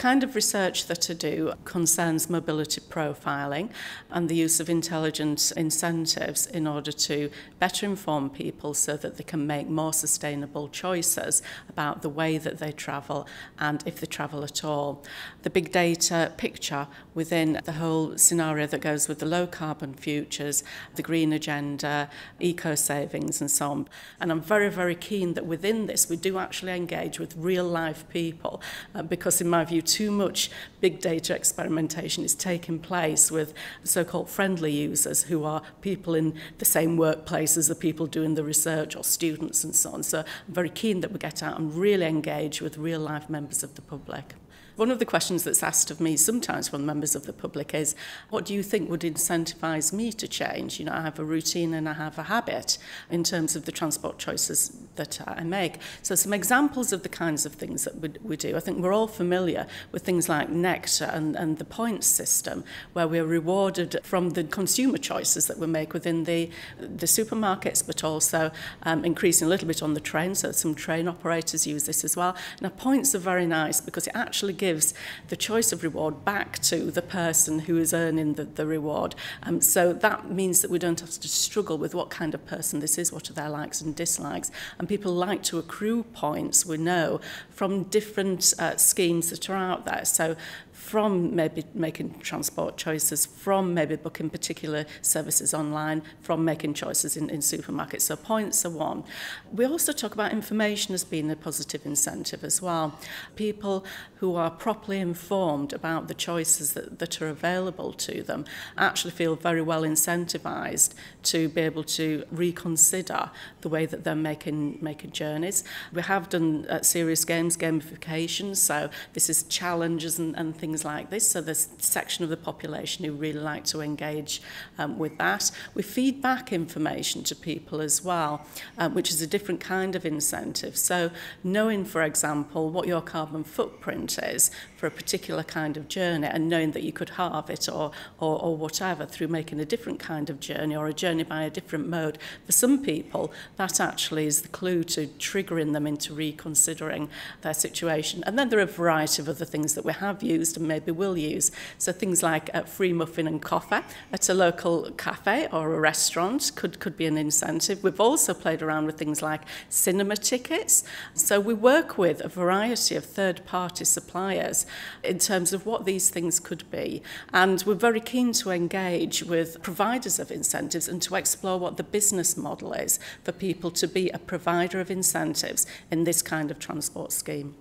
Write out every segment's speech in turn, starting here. kind of research that I do concerns mobility profiling and the use of intelligent incentives in order to better inform people so that they can make more sustainable choices about the way that they travel and if they travel at all. The big data picture within the whole scenario that goes with the low carbon futures, the green agenda, eco savings and so on. And I'm very, very keen that within this we do actually engage with real life people because in my view too much big data experimentation is taking place with so-called friendly users who are people in the same workplace as the people doing the research or students and so on. So I'm very keen that we get out and really engage with real life members of the public. One of the questions that's asked of me sometimes from members of the public is, what do you think would incentivise me to change? You know, I have a routine and I have a habit in terms of the transport choices that I make. So some examples of the kinds of things that we do. I think we're all familiar with things like Nectar and the points system, where we're rewarded from the consumer choices that we make within the supermarkets, but also increasing a little bit on the train. So some train operators use this as well. Now, points are very nice because it actually gives the choice of reward back to the person who is earning the reward. So that means that we don't have to struggle with what kind of person this is, what are their likes and dislikes. And people like to accrue points, we know, from different schemes that are out there. So from maybe making transport choices, from maybe booking particular services online, from making choices in supermarkets. So points are one. We also talk about information as being a positive incentive as well. People who are properly informed about the choices that are available to them actually feel very well incentivized to be able to reconsider the way that they're making journeys. We have done serious games, gamification, so this is challenges and things like this, so there's a section of the population who really like to engage with that. We feed back information to people as well, which is a different kind of incentive. So knowing, for example, what your carbon footprint is for a particular kind of journey and knowing that you could halve it or whatever through making a different kind of journey or a journey by a different mode. For some people, that actually is the clue to triggering them into reconsidering their situation. And then there are a variety of other things that we have used and maybe will use. So things like free muffin and coffee at a local cafe or a restaurant could be an incentive. We've also played around with things like cinema tickets. So we work with a variety of third-party suppliers in terms of what these things could be. And we're very keen to engage with providers of incentives and to explore what the business model is for people to be a provider of incentives in this kind of transport scheme.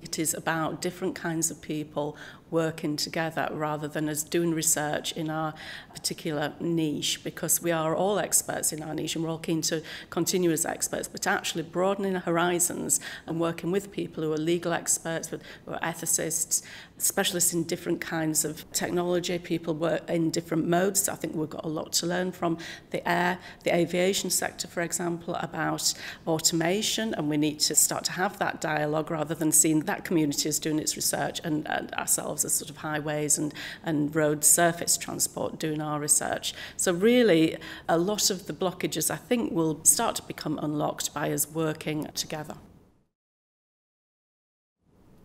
It is about different kinds of people working together rather than us doing research in our particular niche, because we are all experts in our niche and we're all keen to continue as experts, but actually broadening our horizons and working with people who are legal experts, who are ethicists, specialists in different kinds of technology, people work in different modes. So I think we've got a lot to learn from the aviation sector, for example, about automation, and we need to start to have that dialogue rather than seeing that community is doing its research and ourselves as sort of highways and road surface transport doing our research. So really a lot of the blockages I think will start to become unlocked by us working together.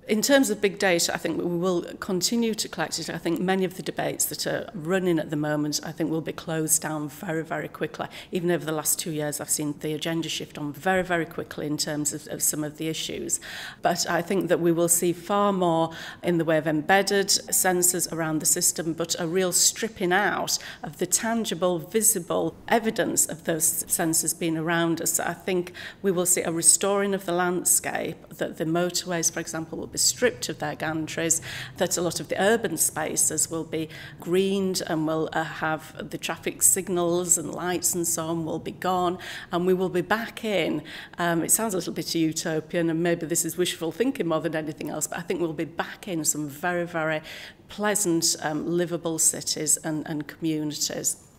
In terms of big data, I think we will continue to collect it. I think many of the debates that are running at the moment, I think will be closed down very, very quickly. Even over the last 2 years, I've seen the agenda shift on very, very quickly in terms of some of the issues. But I think that we will see far more in the way of embedded sensors around the system, but a real stripping out of the tangible, visible evidence of those sensors being around us. So I think we will see a restoring of the landscape, that the motorways, for example, will be stripped of their gantries, that a lot of the urban spaces will be greened and will have the traffic signals and lights and so on will be gone, and we will be back in. It sounds a little bit utopian, and maybe this is wishful thinking more than anything else, but I think we'll be back in some very, very pleasant, livable cities and communities.